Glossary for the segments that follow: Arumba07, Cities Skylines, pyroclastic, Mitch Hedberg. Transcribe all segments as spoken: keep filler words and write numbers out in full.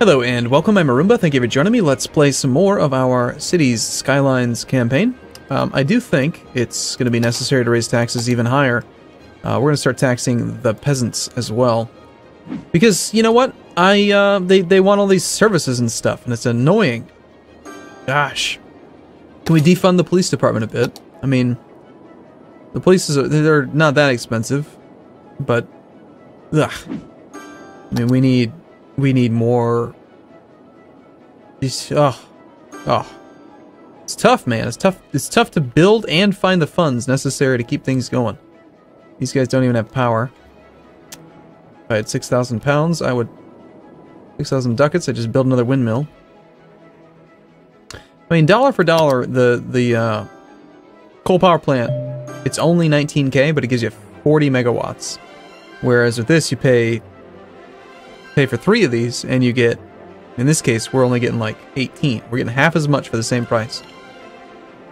Hello and welcome, I'm Arumba, thank you for joining me. Let's play some more of our Cities Skylines campaign. Um, I do think it's going to be necessary to raise taxes even higher. Uh, we're going to start taxing the peasants as well. Because, you know what? I uh, they, they want all these services and stuff, and it's annoying. Gosh. Can we defund the police department a bit? I mean, the police, is, they're not that expensive. But, ugh. I mean, we need... We need more. Oh, oh, it's tough, man. It's tough. It's tough to build and find the funds necessary to keep things going. These guys don't even have power. If I had six thousand pounds, I would six thousand ducats. I just build another windmill. I mean, dollar for dollar, the the uh, coal power plant. It's only nineteen k, but it gives you forty megawatts. Whereas with this, you pay. Pay for three of these and you get, in this case, we're only getting like eighteen. We're getting half as much for the same price.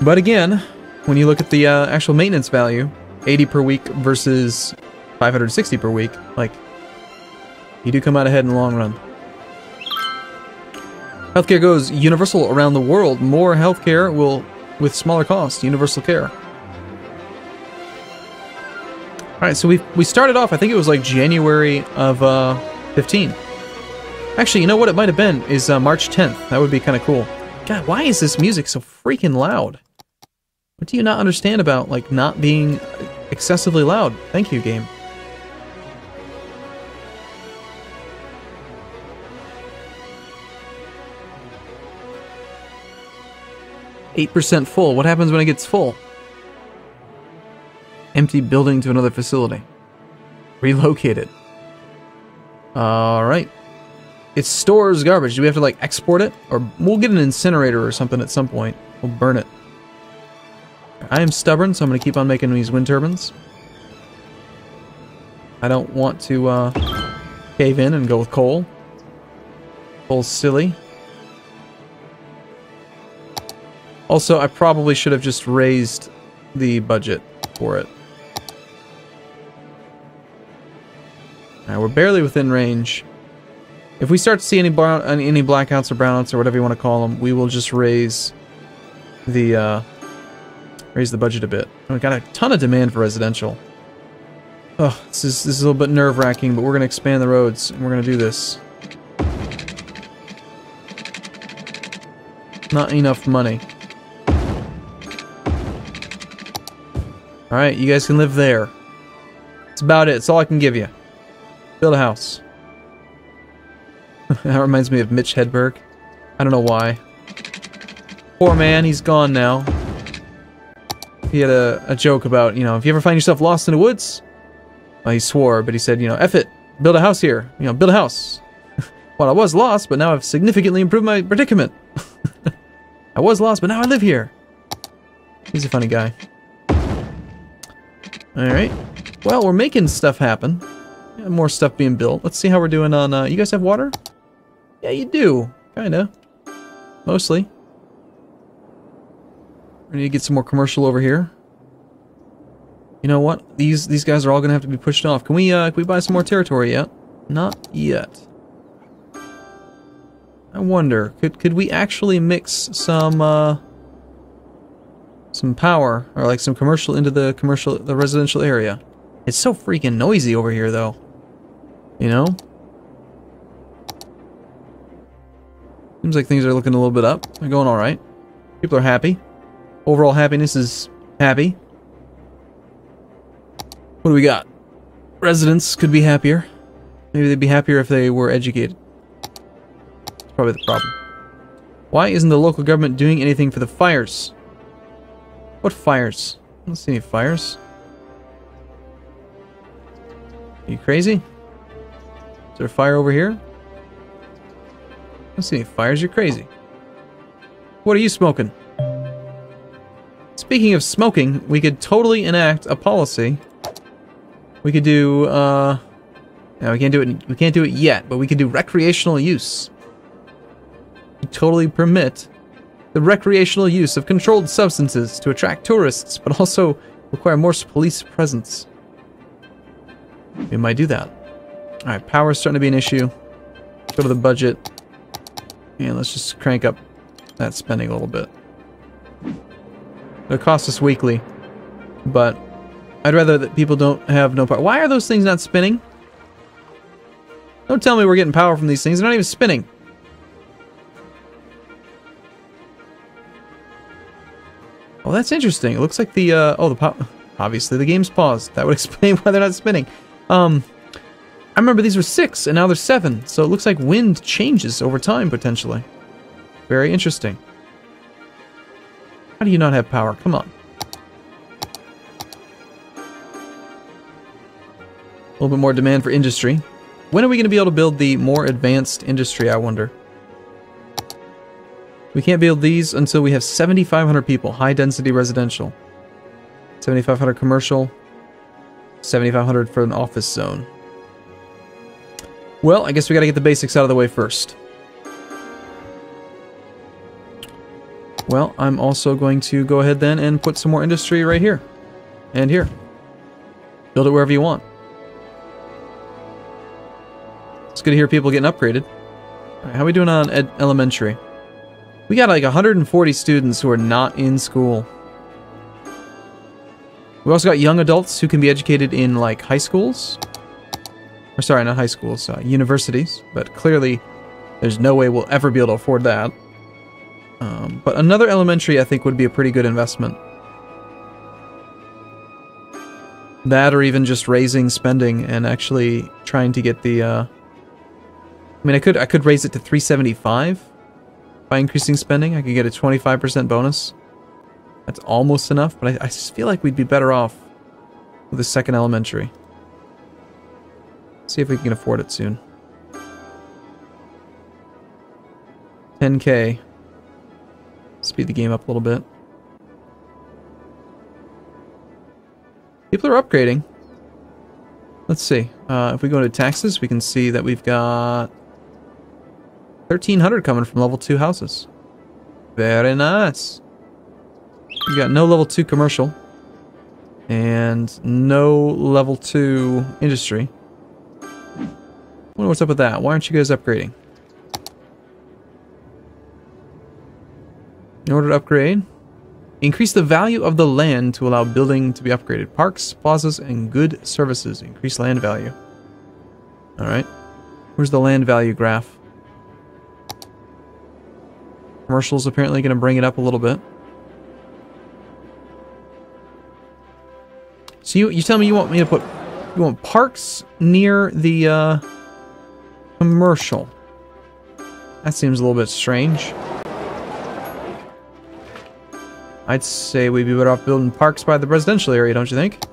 But again, when you look at the uh, actual maintenance value, eighty per week versus five hundred sixty per week, like, you do come out ahead in the long run. Healthcare goes universal around the world. More healthcare will, with smaller cost, universal care. Alright, so we we started off, I think it was like January of, uh, fifteen. Actually, you know what it might have been is uh, March tenth. That would be kind of cool. God, why is this music so freaking loud? What do you not understand about, like, not being excessively loud? Thank you, game. eight percent full. What happens when it gets full? Empty building to another facility. Relocate it. Alright. It stores garbage. Do we have to, like, export it? Or we'll get an incinerator or something at some point. We'll burn it. I am stubborn, so I'm going to keep on making these wind turbines. I don't want to uh, cave in and go with coal. Coal's silly. Also, I probably should have just raised the budget for it. Now, we're barely within range. If we start to see any brown, any blackouts or brownouts or whatever you want to call them, we will just raise the uh, raise the budget a bit. And we got a ton of demand for residential. Oh, this is this is a little bit nerve-wracking, but we're gonna expand the roads and we're gonna do this. Not enough money. All right, you guys can live there. That's about it. It's all I can give you. Build a house. That reminds me of Mitch Hedberg. I don't know why. Poor man, he's gone now. He had a, a joke about, you know, if you ever find yourself lost in the woods. Well, he swore, but he said, you know, F it. Build a house here. You know, build a house. Well, I was lost, but now I've significantly improved my predicament. I was lost, but now I live here. He's a funny guy. Alright. Well, we're making stuff happen. More stuff being built. Let's see how we're doing on, uh, you guys have water? Yeah, you do. Kinda. Mostly. We need to get some more commercial over here. You know what? These these guys are all gonna have to be pushed off. Can we, uh, can we buy some more territory yet? Not yet. I wonder, could, could we actually mix some, uh, some power, or like some commercial into the commercial, the residential area? It's so freaking noisy over here, though. You know? Seems like things are looking a little bit up. They're going alright. People are happy. Overall happiness is happy. What do we got? Residents could be happier. Maybe they'd be happier if they were educated. That's probably the problem. Why isn't the local government doing anything for the fires? What fires? I don't see any fires. Are you crazy? Is there a fire over here? I don't see any fires. You're crazy. What are you smoking? Speaking of smoking, we could totally enact a policy. We could do, uh... No, we can't do it, we can't do it yet, but we could do recreational use. We totally permit the recreational use of controlled substances to attract tourists, but also require more police presence. We might do that. Alright, power's starting to be an issue. Go to the budget. And let's just crank up that spending a little bit. It'll cost us weekly, but I'd rather that people don't have no power. Why are those things not spinning? Don't tell me we're getting power from these things. They're not even spinning. Oh, that's interesting. It looks like the, uh, oh, the pop. Obviously the game's paused. That would explain why they're not spinning. Um, I remember these were six and now they're seven. So it looks like wind changes over time, potentially. Very interesting. How do you not have power? Come on. A little bit more demand for industry. When are we going to be able to build the more advanced industry, I wonder? We can't build these until we have seventy-five hundred people. High density residential. seventy-five hundred commercial. seventy-five hundred for an office zone. Well, I guess we got to get the basics out of the way first. Well, I'm also going to go ahead then and put some more industry right here. And here. Build it wherever you want. It's good to hear people getting upgraded. All right, how are we doing on ed elementary? We got like one hundred forty students who are not in school. We also got young adults who can be educated in like high schools. Or sorry, not high schools, uh, universities. But clearly, there's no way we'll ever be able to afford that. Um, but another elementary, I think, would be a pretty good investment. That or even just raising spending and actually trying to get the... Uh, I mean, I could I could raise it to three seventy-five. By increasing spending, I could get a twenty-five percent bonus. That's almost enough, but I, I just feel like we'd be better off with a second elementary. See if we can afford it soon. ten K. Speed the game up a little bit. People are upgrading. Let's see. Uh, if we go to taxes, we can see that we've got thirteen hundred coming from level two houses. Very nice. We got no level two commercial and no level two industry. I wonder what's up with that. Why aren't you guys upgrading? In order to upgrade, increase the value of the land to allow building to be upgraded. Parks, plazas, and good services. Increase land value. Alright. Where's the land value graph? Commercial's apparently going to bring it up a little bit. So you, you tell me you want me to put... You want parks near the uh, commercial. That seems a little bit strange. I'd say we'd be better off building parks by the residential area, don't you think?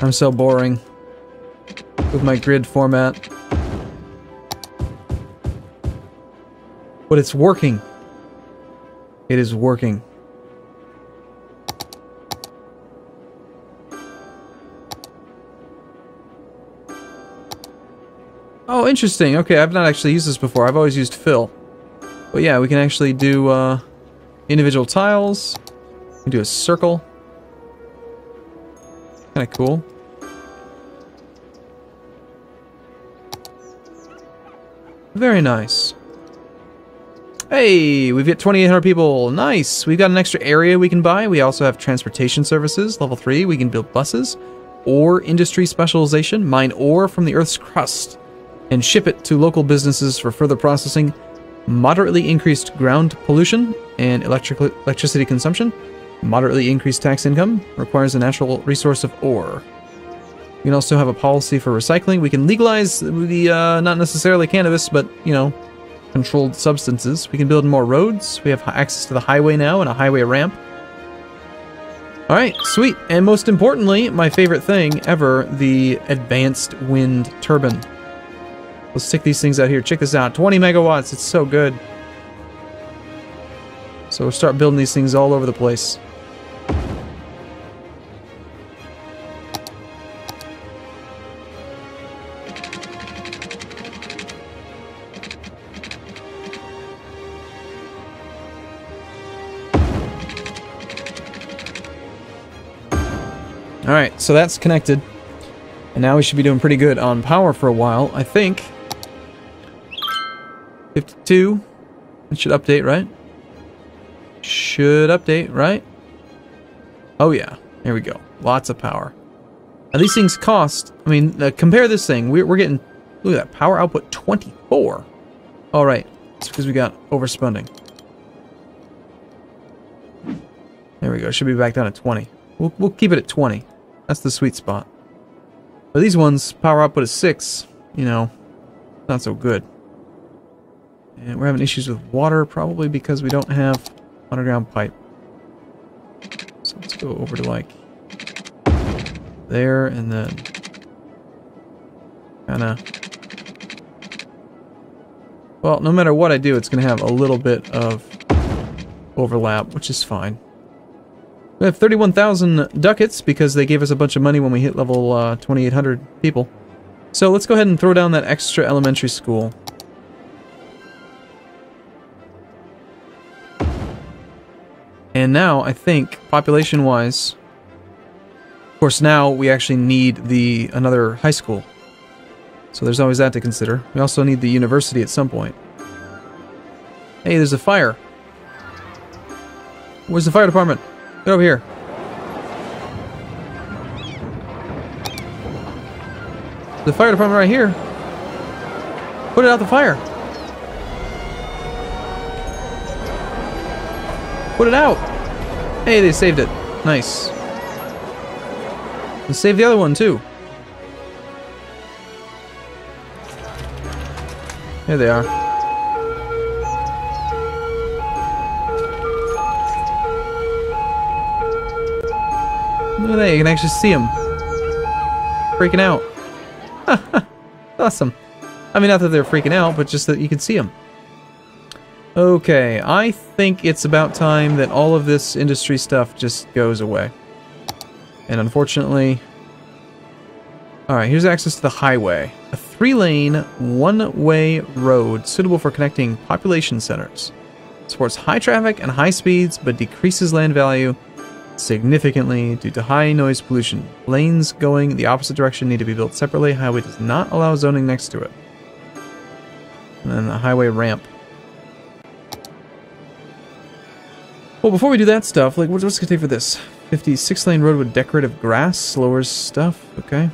I'm so boring with my grid format. But it's working. It is working. Oh, interesting. Okay, I've not actually used this before. I've always used fill. But yeah, we can actually do uh, individual tiles. We can do a circle. Kind of cool. Very nice. Hey, we've got twenty-eight hundred people. Nice. We've got an extra area we can buy. We also have transportation services. Level three, we can build buses. Ore industry specialization. Mine ore from the Earth's crust and ship it to local businesses for further processing, moderately increased ground pollution and electric electricity consumption, moderately increased tax income, requires a natural resource of ore. You can also have a policy for recycling. We can legalize the, uh, not necessarily cannabis, but, you know, controlled substances. We can build more roads. We have access to the highway now and a highway ramp. Alright, sweet. And most importantly, my favorite thing ever, the advanced wind turbine. Let's stick these things out here. Check this out. twenty megawatts. It's so good. So we'll start building these things all over the place. Alright, so that's connected. And now we should be doing pretty good on power for a while, I think. fifty-two. It should update, right? Should update, right? Oh yeah, here we go. Lots of power. Now these things cost, I mean, uh, compare this thing. We're, we're getting, look at that, power output twenty-four. Alright, it's because we got overspending. There we go, should be back down at twenty. We'll, we'll keep it at twenty. That's the sweet spot. But these ones, power output is six, you know, not so good. And we're having issues with water, probably because we don't have underground pipe. So let's go over to, like, there, and then kinda... Well, no matter what I do, it's gonna have a little bit of overlap, which is fine. We have thirty-one thousand ducats, because they gave us a bunch of money when we hit level uh, twenty-eight hundred people. So let's go ahead and throw down that extra elementary school. And now, I think, population-wise... Of course, now we actually need the another high school. So there's always that to consider. We also need the university at some point. Hey, there's a fire. Where's the fire department? Get over here. The fire department right here. Put it out the fire. Put it out. Hey, they saved it. Nice. They saved the other one too. Here they are. Look at that, you can actually see them freaking out. Awesome. I mean, not that they're freaking out, but just that you can see them. Okay, I think it's about time that all of this industry stuff just goes away. And unfortunately... Alright, here's access to the highway. A three-lane, one-way road suitable for connecting population centers. Supports high traffic and high speeds, but decreases land value significantly due to high noise pollution. Lanes going the opposite direction need to be built separately. Highway does not allow zoning next to it. And then the highway ramp. Well, before we do that stuff, like, what's it gonna take for this? fifty-six lane road with decorative grass, slowers stuff, okay.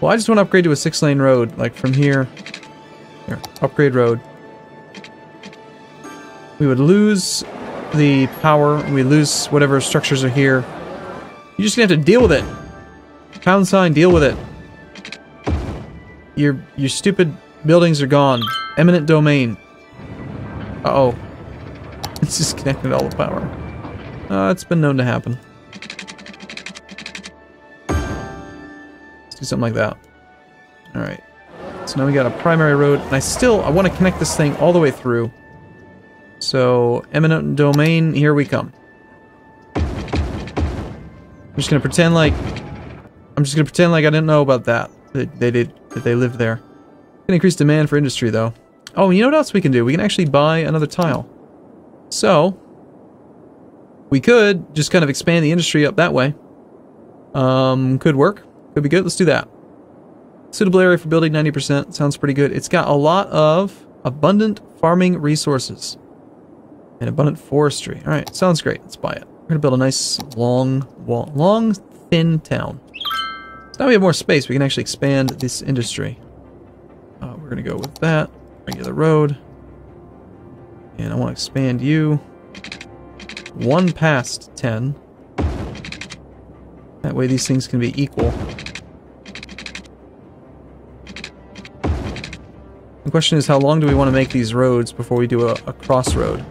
Well, I just want to upgrade to a six lane road, like, from here. Here, upgrade road. We would lose the power, we lose whatever structures are here. You're just gonna have to deal with it. Pound sign, deal with it. Your your stupid buildings are gone. Eminent domain. Uh-oh. It's disconnected all the power. Uh, it's been known to happen. Let's do something like that. Alright. So now we got a primary road, and I still, I want to connect this thing all the way through. So, eminent domain, here we come. I'm just gonna pretend like... I'm just gonna pretend like I didn't know about that. That they did, that they lived there. Gonna increase demand for industry, though. Oh, you know what else we can do? We can actually buy another tile. So... We could just kind of expand the industry up that way. Um, could work. Could be good. Let's do that. Suitable area for building, ninety percent. Sounds pretty good. It's got a lot of abundant farming resources. And abundant forestry. Alright, sounds great. Let's buy it. We're gonna build a nice, long, wall, long, thin town. Now we have more space. We can actually expand this industry. Uh, we're gonna go with that. Regular road. And I want to expand you. One past ten. That way these things can be equal. The question is, how long do we want to make these roads before we do a, a crossroad?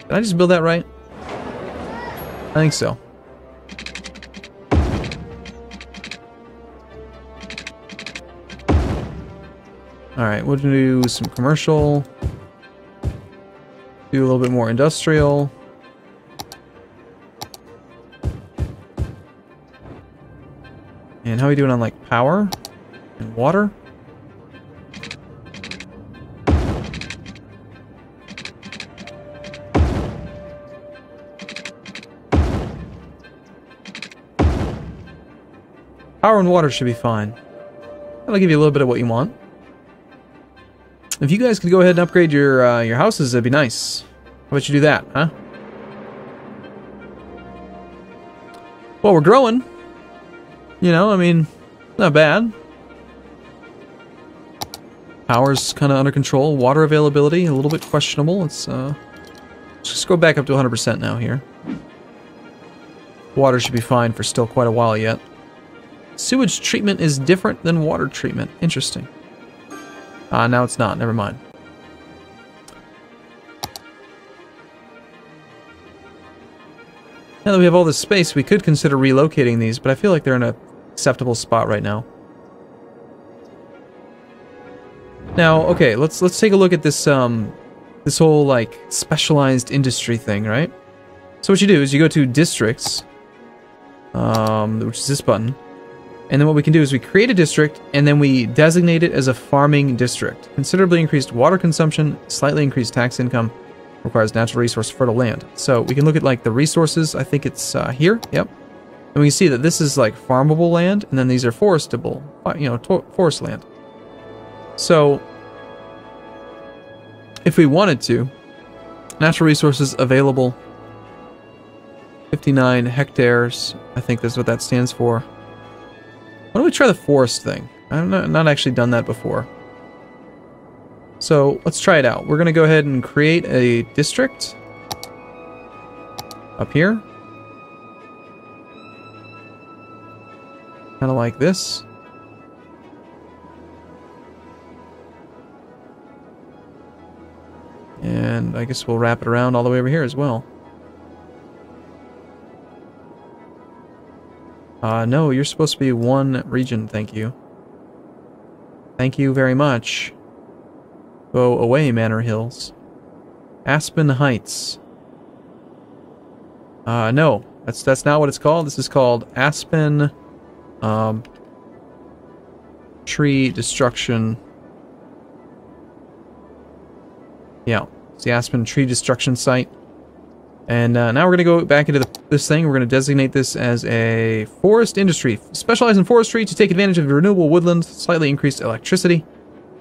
Did I just build that right? I think so. Alright, we'll do some commercial. Do a little bit more industrial. And how are we doing on, like, power and water? Power and water should be fine. That'll give you a little bit of what you want. If you guys could go ahead and upgrade your uh, your houses, that'd be nice. How about you do that, huh? Well, we're growing. You know, I mean, not bad. Power's kind of under control. Water availability, a little bit questionable. Let's, uh, let's just go back up to one hundred percent now here. Water should be fine for still quite a while yet. Sewage treatment is different than water treatment. Interesting. Ah, uh, now it's not. Never mind. Now that we have all this space, we could consider relocating these, but I feel like they're in a acceptable spot right now. Now, okay, let's let's take a look at this um this whole like specialized industry thing, right? So what you do is you go to districts, um, which is this button. And then what we can do is we create a district, and then we designate it as a farming district. Considerably increased water consumption, slightly increased tax income, requires natural resource, fertile land. So we can look at like the resources, I think it's uh, here, yep. And we can see that this is like farmable land, and then these are forestable, you know, forest land. So, if we wanted to, natural resources available, fifty-nine hectares, I think that's what that stands for. Why don't we try the forest thing? I've not, not actually done that before. So, let's try it out. We're going to go ahead and create a district. Up here. Kind of like this. And I guess we'll wrap it around all the way over here as well. Uh, no, you're supposed to be one region, thank you. Thank you very much. Go away, Manor Hills. Aspen Heights. Uh, no, that's that's not what it's called. This is called Aspen um, Tree Destruction. Yeah, it's the Aspen Tree Destruction Site. And uh, now we're going to go back into the, this thing. We're going to designate this as a forest industry. Specialize in forestry to take advantage of renewable woodland, slightly increased electricity,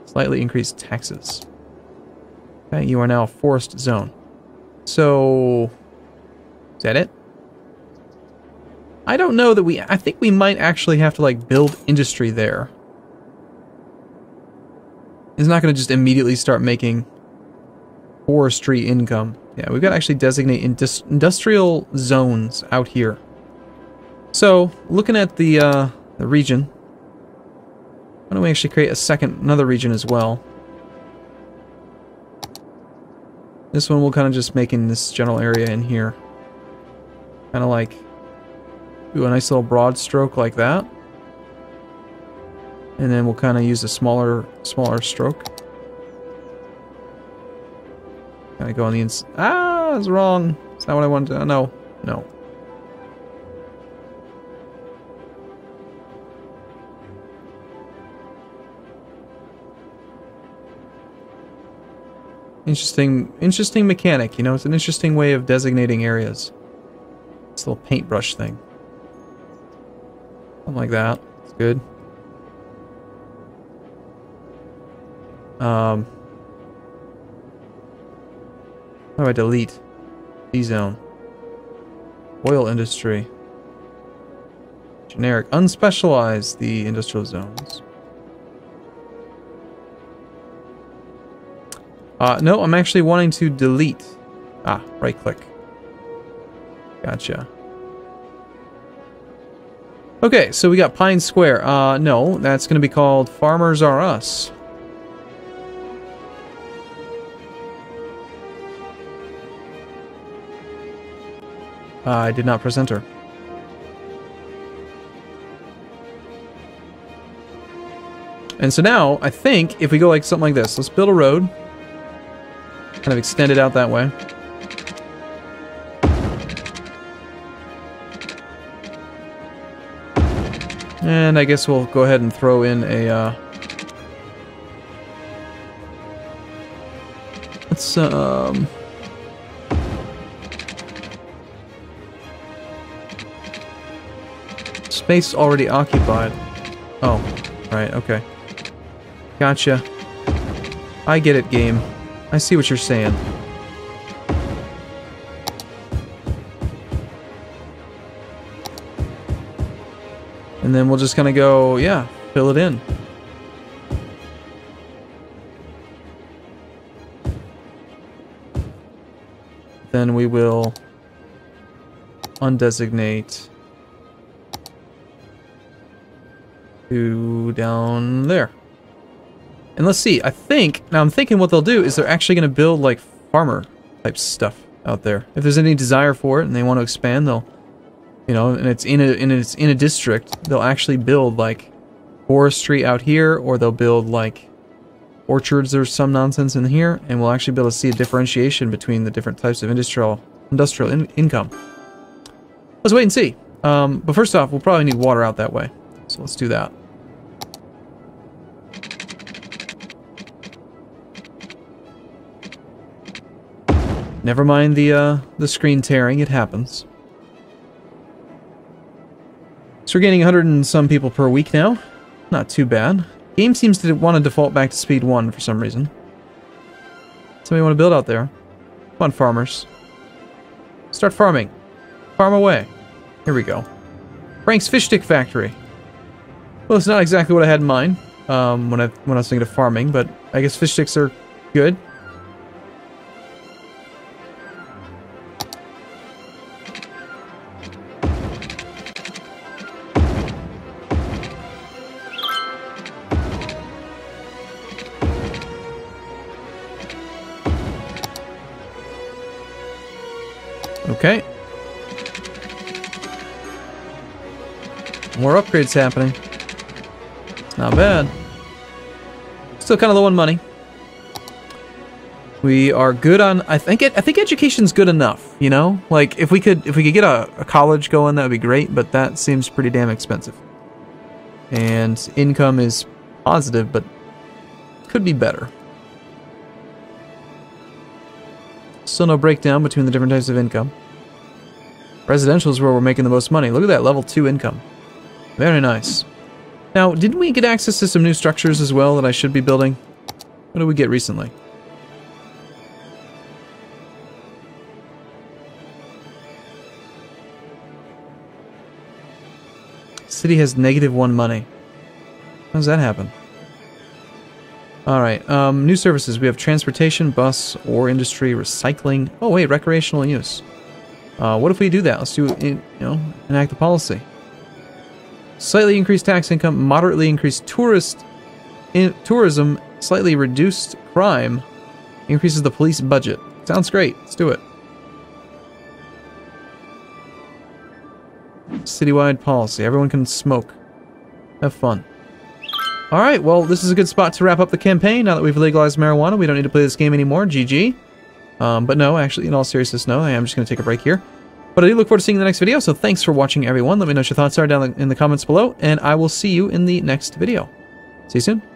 slightly increased taxes. Okay, you are now a forest zone. So, is that it? I don't know that we... I think we might actually have to, like, build industry there. It's not going to just immediately start making forestry income. Yeah, we've got to actually designate indus industrial zones out here. So, looking at the uh, the region, why don't we actually create a second, another region as well? This one we'll kind of just make in this general area in here, kind of like do a nice little broad stroke like that, and then we'll kind of use a smaller smaller stroke. Kind of go on the ins- Ah, it's wrong. It's not what I wanted to- No. No. Interesting- interesting mechanic, you know? It's an interesting way of designating areas. This little paintbrush thing. Something like that. It's good. Um... How do I delete? D-Zone. Oil industry. Generic. Unspecialize the industrial zones. Uh, no, I'm actually wanting to delete. Ah, right-click. Gotcha. Okay, so we got Pine Square. Uh, no, that's going to be called Farmers Are Us. Uh, I did not press enter. And so now, I think, if we go like something like this, let's build a road. Kind of extend it out that way. And I guess we'll go ahead and throw in a, uh... let's, um... space already occupied. Oh, right, okay. Gotcha. I get it, game. I see what you're saying. And then we'll just kind of go, yeah, fill it in. Then we will undesignate to down there. And let's see, I think, now I'm thinking what they'll do is they're actually going to build like farmer type stuff out there. If there's any desire for it and they want to expand, they'll, you know, and it's in a, and it's in a district, they'll actually build like forestry out here, or they'll build like orchards or some nonsense in here, and we'll actually be able to see a differentiation between the different types of industrial industrial in income. Let's wait and see. Um, but first off, we'll probably need water out that way. So let's do that. Never mind the uh, the screen tearing, it happens. So we're getting a hundred and some people per week now. Not too bad. Game seems to want to default back to speed one for some reason. Somebody want to build out there. Come on, farmers. Start farming. Farm away. Here we go. Frank's Fish Stick Factory. Well, it's not exactly what I had in mind um, when I when I was thinking of farming, but I guess fish sticks are good. Okay. More upgrades happening. Not bad. Still kind of low on money. We are good on. I think. It, I think education's good enough. You know, like if we could, if we could get a, a college going, that would be great. But that seems pretty damn expensive. And income is positive, but could be better. Still no breakdown between the different types of income. Residential is where we're making the most money. Look at that level two income. Very nice. Now, didn't we get access to some new structures as well that I should be building? What did we get recently? City has negative one money. How does that happen? Alright, um, new services. We have transportation, bus, or industry, recycling. Oh wait, recreational use. Uh, what if we do that? Let's do, you know, enact the policy. Slightly increased tax income, moderately increased tourist in, tourism, slightly reduced crime, increases the police budget. Sounds great. Let's do it. Citywide policy. Everyone can smoke. Have fun. Alright, well, this is a good spot to wrap up the campaign. Now that we've legalized marijuana, we don't need to play this game anymore. G G. Um, but no, actually, in all seriousness, no. I am just going to take a break here. But I do look forward to seeing you in the next video, so thanks for watching, everyone. Let me know what your thoughts are down in the comments below, and I will see you in the next video. See you soon.